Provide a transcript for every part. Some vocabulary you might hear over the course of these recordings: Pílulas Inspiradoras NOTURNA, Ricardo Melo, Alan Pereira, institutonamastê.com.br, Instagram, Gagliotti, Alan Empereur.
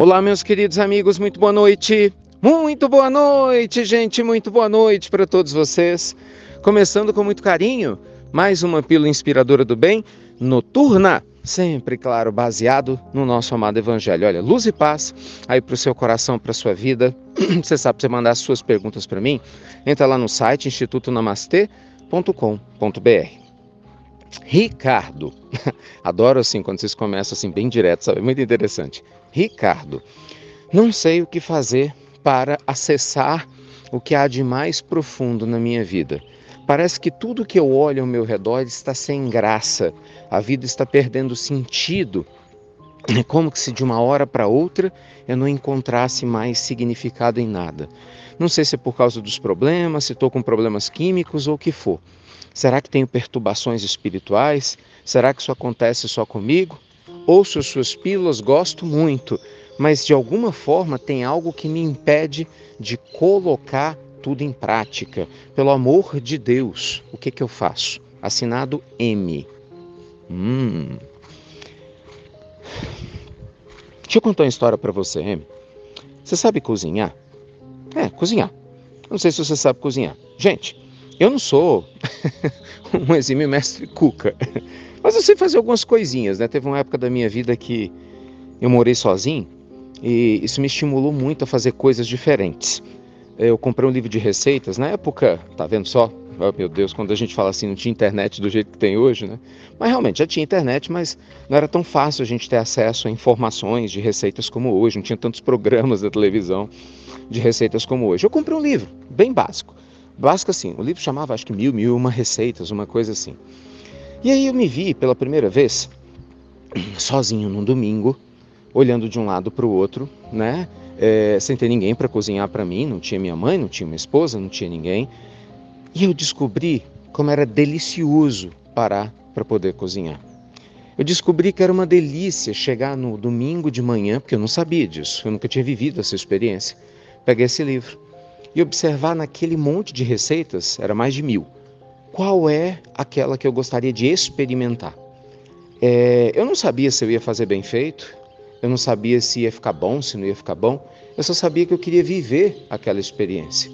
Olá, meus queridos amigos, muito boa noite. Muito boa noite, gente, muito boa noite para todos vocês. Começando com muito carinho, mais uma Pílula Inspiradora do Bem, noturna, sempre, claro, baseado no nosso amado Evangelho. Olha, luz e paz aí para o seu coração, para a sua vida. Você sabe, você mandar as suas perguntas para mim, entra lá no site institutonamastê.com.br. Ricardo, adoro assim quando vocês começam assim bem direto, sabe? Muito interessante. Ricardo, não sei o que fazer para acessar o que há de mais profundo na minha vida. Parece que tudo que eu olho ao meu redor está sem graça. A vida está perdendo sentido. É como se de uma hora para outra eu não encontrasse mais significado em nada. Não sei se é por causa dos problemas, se estou com problemas químicos ou o que for. Será que tenho perturbações espirituais? Será que isso acontece só comigo? Ouço suas pílulas, gosto muito, mas de alguma forma tem algo que me impede de colocar tudo em prática. Pelo amor de Deus, o que eu faço? Assinado M. Deixa eu contar uma história para você, M. Você sabe cozinhar? É, cozinhar. Não sei se você sabe cozinhar. Gente, eu não sou um exímio mestre cuca, mas eu sei fazer algumas coisinhas, né? Teve uma época da minha vida que eu morei sozinho e isso me estimulou muito a fazer coisas diferentes. Eu comprei um livro de receitas, na época, tá vendo só? Oh, meu Deus, quando a gente fala assim, não tinha internet do jeito que tem hoje, né? Mas realmente já tinha internet, mas não era tão fácil a gente ter acesso a informações de receitas como hoje, não tinha tantos programas da televisão de receitas como hoje. Eu comprei um livro, bem básico. Básico assim, o livro chamava acho que 1001 receitas, uma coisa assim. E aí eu me vi pela primeira vez, sozinho num domingo, olhando de um lado para o outro, né? Sem ter ninguém para cozinhar para mim, não tinha minha mãe, não tinha minha esposa, não tinha ninguém. E eu descobri como era delicioso parar para poder cozinhar. Eu descobri que era uma delícia chegar no domingo de manhã, porque eu não sabia disso, eu nunca tinha vivido essa experiência. Peguei esse livro e observar naquele monte de receitas, era mais de 1000, qual é aquela que eu gostaria de experimentar. Eu não sabia se eu ia fazer bem feito, eu não sabia se ia ficar bom, se não ia ficar bom, eu só sabia que eu queria viver aquela experiência.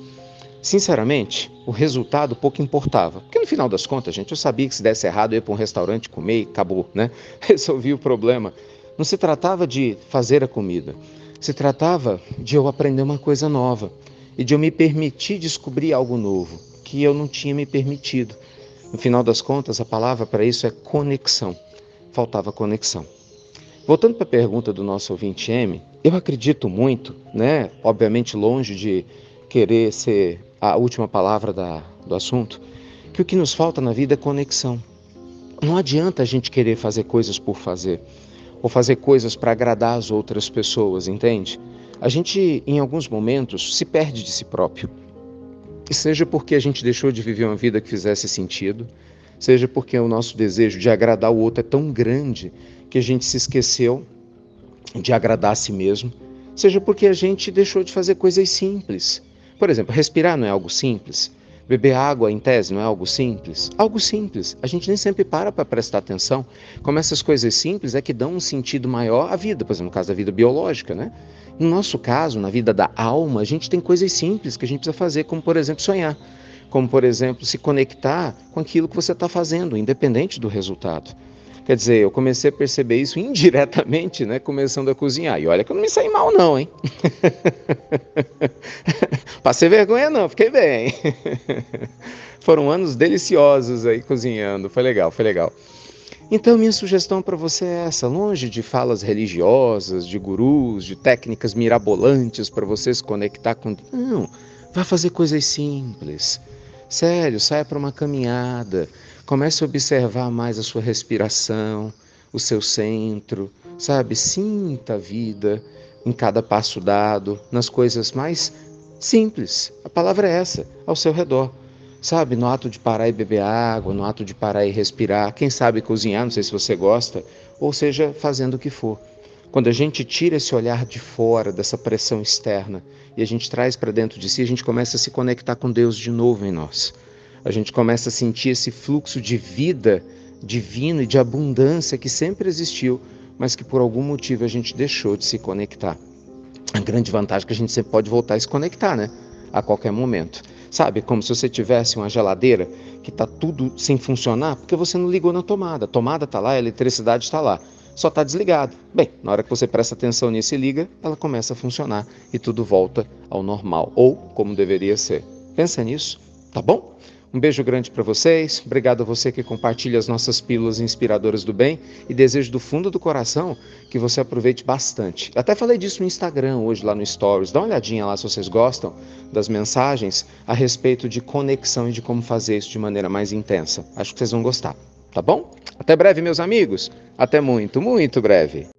Sinceramente, o resultado pouco importava, porque no final das contas, gente, eu sabia que se desse errado eu ia para um restaurante comer e acabou, né? Resolvi o problema. Não se tratava de fazer a comida, se tratava de eu aprender uma coisa nova, e de eu me permitir descobrir algo novo, que eu não tinha me permitido. No final das contas, a palavra para isso é conexão. Faltava conexão. Voltando para a pergunta do nosso ouvinte M, eu acredito muito, né? Obviamente longe de querer ser a última palavra do assunto, que o que nos falta na vida é conexão. Não adianta a gente querer fazer coisas por fazer, ou fazer coisas para agradar as outras pessoas, entende? A gente, em alguns momentos, se perde de si próprio. Seja porque a gente deixou de viver uma vida que fizesse sentido, seja porque o nosso desejo de agradar o outro é tão grande que a gente se esqueceu de agradar a si mesmo, seja porque a gente deixou de fazer coisas simples. Por exemplo, respirar não é algo simples, beber água, em tese, não é algo simples. Algo simples. A gente nem sempre para prestar atenção. Como essas coisas simples é que dão um sentido maior à vida, por exemplo, no caso da vida biológica, né? No nosso caso, na vida da alma, a gente tem coisas simples que a gente precisa fazer, como, por exemplo, sonhar. Como, por exemplo, se conectar com aquilo que você está fazendo, independente do resultado. Quer dizer, eu comecei a perceber isso indiretamente, né, começando a cozinhar. E olha que eu não me saí mal não, hein? Passei vergonha não, fiquei bem. Foram anos deliciosos aí cozinhando, foi legal, foi legal. Então, minha sugestão para você é essa, longe de falas religiosas, de gurus, de técnicas mirabolantes para você se conectar com... Não, vá fazer coisas simples. Sério, saia para uma caminhada, comece a observar mais a sua respiração, o seu centro, sabe? Sinta a vida em cada passo dado, nas coisas mais simples. A palavra é essa, ao seu redor. Sabe, no ato de parar e beber água, no ato de parar e respirar, quem sabe cozinhar, não sei se você gosta, ou seja, fazendo o que for. Quando a gente tira esse olhar de fora, dessa pressão externa, e a gente traz para dentro de si, a gente começa a se conectar com Deus de novo em nós. A gente começa a sentir esse fluxo de vida divino e de abundância que sempre existiu, mas que por algum motivo a gente deixou de se conectar. A grande vantagem é que a gente sempre pode voltar a se conectar, né? A qualquer momento. Sabe, como se você tivesse uma geladeira que está tudo sem funcionar, porque você não ligou na tomada. A tomada está lá, a eletricidade está lá, só está desligado. Bem, na hora que você presta atenção nisso e liga, ela começa a funcionar e tudo volta ao normal, ou como deveria ser. Pensa nisso, tá bom? Um beijo grande para vocês, obrigado a você que compartilha as nossas pílulas inspiradoras do bem e desejo do fundo do coração que você aproveite bastante. Até falei disso no Instagram hoje, lá no Stories, dá uma olhadinha lá se vocês gostam das mensagens a respeito de conexão e de como fazer isso de maneira mais intensa. Acho que vocês vão gostar, tá bom? Até breve, meus amigos, até muito, muito breve.